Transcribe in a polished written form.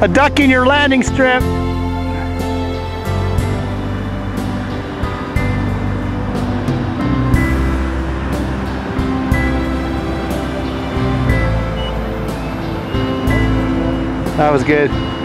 a duck in your landing strip. That was good.